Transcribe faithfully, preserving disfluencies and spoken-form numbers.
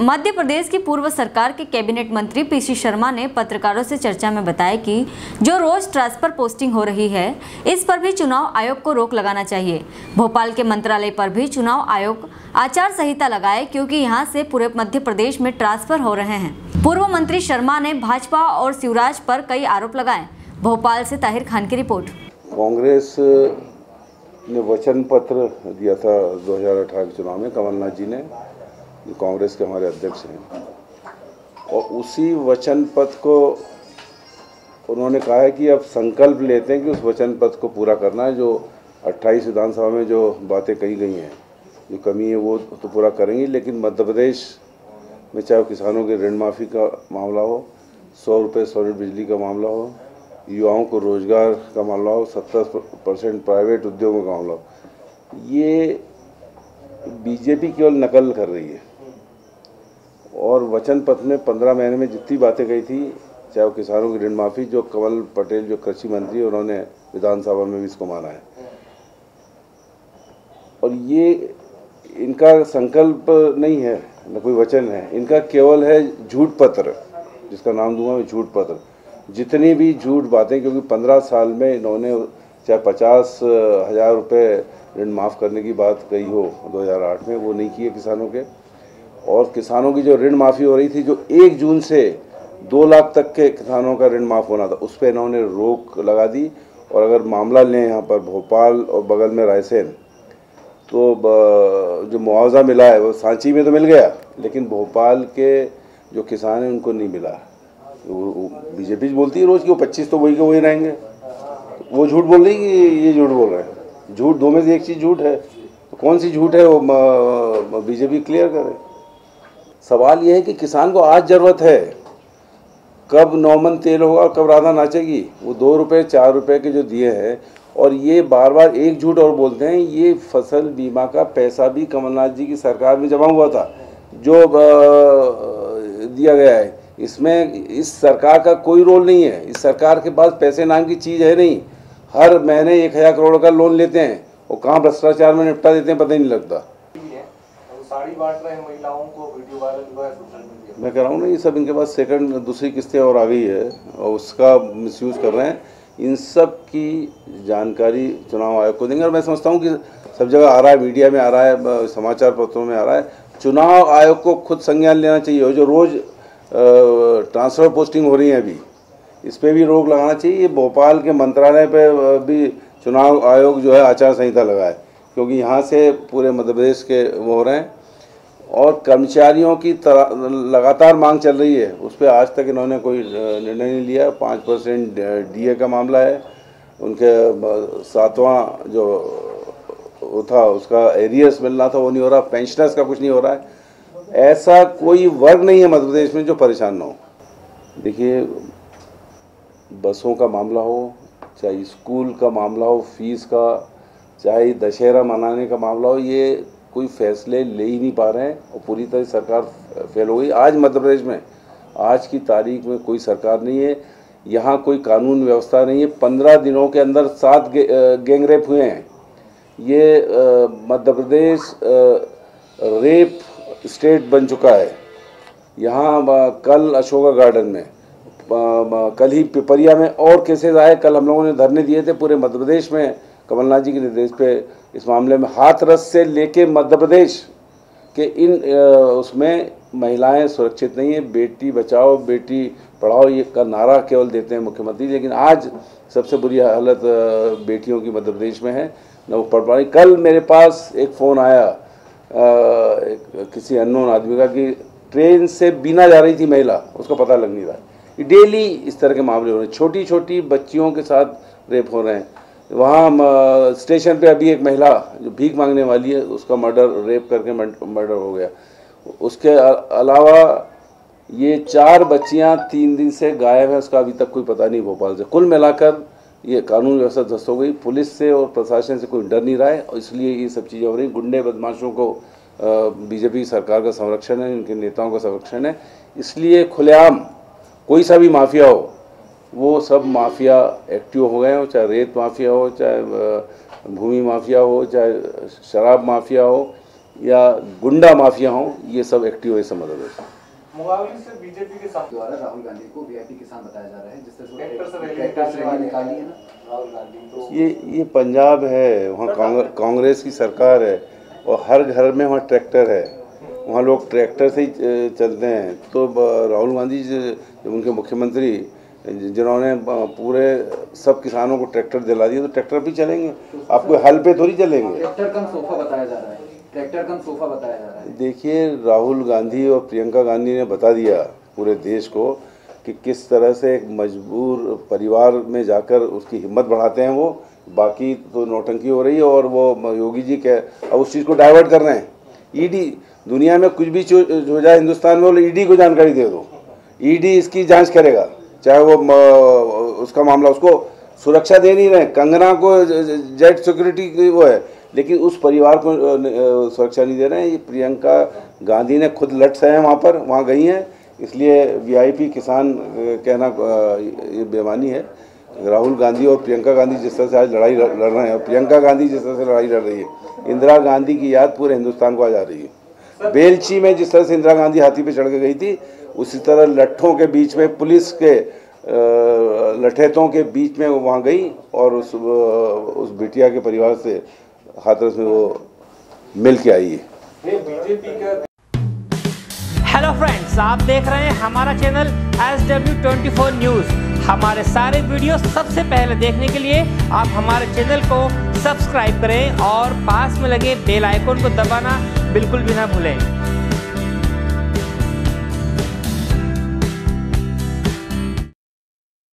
मध्य प्रदेश की पूर्व सरकार के कैबिनेट मंत्री पीसी शर्मा ने पत्रकारों से चर्चा में बताया कि जो रोज ट्रस्ट पर पोस्टिंग हो रही है, इस पर भी चुनाव आयोग को रोक लगाना चाहिए। भोपाल के मंत्रालय पर भी चुनाव आयोग आचार संहिता लगाए, क्योंकि यहां से पूरे मध्य प्रदेश में ट्रांसफर हो रहे हैं। पूर्व मंत्री शर्मा ने भाजपा और शिवराज पर कई आरोप लगाए। भोपाल से ताहिर खान की रिपोर्ट। कांग्रेस ने वचन पत्र दिया था दो हजार अठारह के चुनाव में, कमलनाथ जी ने, कांग्रेस के हमारे अध्यक्ष हैं, और उसी वचन पत्र को उन्होंने कहा है कि अब संकल्प लेते हैं कि उस वचन पत्र को पूरा करना है। जो अट्ठाईस विधानसभा में जो बातें कही गई हैं, जो कमी है वो तो पूरा करेंगी, लेकिन मध्य प्रदेश में चाहे किसानों के ऋण माफ़ी का मामला हो, सौ रुपये सौ यूनिट बिजली का मामला हो, युवाओं को रोजगार का मामला हो, सत्तर परसेंट प्राइवेट उद्योगों का मामला हो, ये बीजेपी केवल नकल कर रही है। और वचन पत्र में पंद्रह महीने में जितनी बातें कही थी, चाहे वो किसानों की ऋण माफ़ी, जो कमल पटेल जो कृषि मंत्री, उन्होंने विधानसभा में भी इसको माना है, और ये इनका संकल्प नहीं है न कोई वचन है, इनका केवल है झूठ पत्र, जिसका नाम दूंगा मैं झूठ पत्र। जितनी भी झूठ बातें, क्योंकि पंद्रह साल में इन्होंने चाहे पचास हज़ार रुपये ऋण माफ़ करने की बात कही हो दो हज़ार आठ में, वो नहीं किए किसानों के। और किसानों की जो ऋण माफ़ी हो रही थी, जो एक जून से दो लाख तक के किसानों का ऋण माफ़ होना था, उस पर इन्होंने रोक लगा दी। और अगर मामला लें यहाँ पर भोपाल और बगल में रायसेन, तो जो मुआवजा मिला है वो सांची में तो मिल गया, लेकिन भोपाल के जो किसान हैं उनको नहीं मिला। बीजेपी बोलती है रोज़ कि वो पच्चीस तो वही के वही रहेंगे, वो झूठ बोल रही है कि ये झूठ बोल रहे हैं। झूठ दो में से एक चीज़ झूठ है, तो कौन सी झूठ है वो बीजेपी क्लियर करे। सवाल यह है कि किसान को आज ज़रूरत है, कब नौमन तेल होगा और कब राधा नाचेगी। वो दो रुपये चार रुपये के जो दिए हैं, और ये बार बार एक झूठ और बोलते हैं। ये फसल बीमा का पैसा भी कमलनाथ जी की सरकार में जमा हुआ था, जो दिया गया है। इसमें इस सरकार का कोई रोल नहीं है। इस सरकार के पास पैसे नाम की चीज़ है नहीं। हर महीने एक हज़ार करोड़ का लोन लेते हैं, और कहाँ भ्रष्टाचार में निपटा देते हैं पता ही नहीं लगता। साड़ी बांट रहे महिलाओं को वीडियो वायरल हुआ है सोशल मीडिया, मैं कह रहा हूँ ना, ये सब इनके पास सेकंड दूसरी किस्तें और आ गई है, और उसका मिसयूज कर रहे हैं। इन सब की जानकारी चुनाव आयोग को देंगे। और मैं समझता हूँ कि सब जगह आ रहा है, मीडिया में आ रहा है, समाचार पत्रों में आ रहा है। चुनाव आयोग को खुद संज्ञान लेना चाहिए, और जो रोज़ ट्रांसफ़र पोस्टिंग हो रही है अभी, इस पर भी रोक लगाना चाहिए। भोपाल के मंत्रालय पर भी चुनाव आयोग जो है आचार संहिता लगाए, क्योंकि यहाँ से पूरे मध्य प्रदेश के वो हो रहे हैं। और कर्मचारियों की लगातार मांग चल रही है, उस पर आज तक इन्होंने कोई निर्णय नहीं लिया। पाँच परसेंट डीए का मामला है, उनके सातवां जो था उसका एरियर्स मिलना था वो नहीं हो रहा, पेंशनर्स का कुछ नहीं हो रहा है। ऐसा कोई वर्ग नहीं है मध्य प्रदेश में जो परेशान ना हो। देखिए, बसों का मामला हो, चाहे स्कूल का मामला हो, फीस का, चाहे दशहरा मनाने का मामला हो, ये कोई फैसले ले ही नहीं पा रहे हैं, और पूरी तरह सरकार फेल हो गई। आज मध्य प्रदेश में आज की तारीख में कोई सरकार नहीं है, यहाँ कोई कानून व्यवस्था नहीं है। पंद्रह दिनों के अंदर सात गे, गैंग रेप हुए हैं। ये मध्य प्रदेश रेप स्टेट बन चुका है। यहाँ कल अशोका गार्डन में, कल ही पिपरिया में और केसेज आए। कल हम लोगों ने धरने दिए थे पूरे मध्य प्रदेश में, कमलनाथ जी के निर्देश पे, इस मामले में। हाथरस से लेके मध्य प्रदेश के इन उसमें महिलाएं सुरक्षित नहीं है। बेटी बचाओ बेटी पढ़ाओ ये का नारा केवल देते हैं मुख्यमंत्री, लेकिन आज सबसे बुरी हालत बेटियों की मध्य प्रदेश में है, न वो पढ़ पा रही। कल मेरे पास एक फ़ोन आया आ, एक, किसी अननोन आदमी का कि ट्रेन से बीना जा रही थी महिला, उसका पता लग नहीं रहा। डेली इस तरह के मामले हो रहे हैं, छोटी छोटी बच्चियों के साथ रेप हो रहे हैं। वहाँ स्टेशन पे अभी एक महिला जो भीख मांगने वाली है, उसका मर्डर रेप करके मर्डर हो गया। उसके अलावा ये चार बच्चियाँ तीन दिन से गायब हैं, उसका अभी तक कोई पता नहीं भोपाल से। कुल मिलाकर ये कानून व्यवस्था ध्वस्त हो गई। पुलिस से और प्रशासन से कोई डर नहीं रहा है, और इसलिए ये सब चीज़ें हो रही। गुंडे बदमाशों को बीजेपी सरकार का संरक्षण है, इनके नेताओं का संरक्षण है, इसलिए खुलेआम कोई सा भी माफिया हो, वो सब माफिया एक्टिव हो गए हो। चाहे रेत माफिया हो, चाहे भूमि माफिया हो, चाहे शराब माफिया हो, या गुंडा माफिया हों, ये सब एक्टिव है इस मध्यप्रदेश में। मुकाबले से बीजेपी के साथ द्वारा राहुल गांधी को वीआईपी किसान बताया जा रहा है, जिससे निकाली है ना राहुल गांधी। तो ये ये पंजाब है, वहाँ कांग्रेस की सरकार है और हर घर में वहाँ ट्रैक्टर है, वहाँ लोग ट्रैक्टर से ही चलते हैं। तो राहुल गांधी जब उनके मुख्यमंत्री जिन्होंने पूरे सब किसानों को ट्रैक्टर दिला दिया, तो ट्रैक्टर भी चलेंगे, आपको हल पे थोड़ी चलेंगे। ट्रैक्टर कम सोफा बताया जा रहा है, ट्रैक्टर कम सोफा बताया जा रहा है। देखिए, राहुल गांधी और प्रियंका गांधी ने बता दिया पूरे देश को कि किस तरह से एक मजबूर परिवार में जाकर उसकी हिम्मत बढ़ाते हैं वो। बाकी तो नौटंकी हो रही है और वो योगी जी के अब उस चीज़ को डाइवर्ट कर रहे हैं। ईडी, दुनिया में कुछ भी हो जाए हिंदुस्तान में, वो ईडी को जानकारी दे दो, ईडी इसकी जांच करेगा। चाहे वो उसका मामला, उसको सुरक्षा दे नहीं रहे। कंगना को जेट सिक्योरिटी वो है, लेकिन उस परिवार को सुरक्षा नहीं दे रहे हैं। ये प्रियंका गांधी ने खुद लट से हैं, वहाँ पर वहाँ गई हैं, इसलिए वीआईपी किसान कहना ये बेमानी है। राहुल गांधी और प्रियंका गांधी जिस तरह से आज लड़ाई लड़ रहे हैं, और प्रियंका गांधी जिस तरह से लड़ाई लड़ रही है, इंदिरा गांधी की याद पूरे हिंदुस्तान को आज आ रही है। बेलची में जिस तरह से इंदिरा गांधी हाथी पे चढ़ के गई थी, उसी तरह लट्ठों के बीच में, पुलिस के लठेतों के बीच में वो वहाँ गई और उस उस बिटिया के परिवार से हाथरस में वो मिल के आई है। हेलो फ्रेंड्स, आप देख रहे हैं हमारा channel S W twenty four news. हमारे सारे वीडियो सबसे पहले देखने के लिए आप हमारे चैनल को सब्सक्राइब करें और पास में लगे बेल आइकन को दबाना बिल्कुल भी ना भूलें।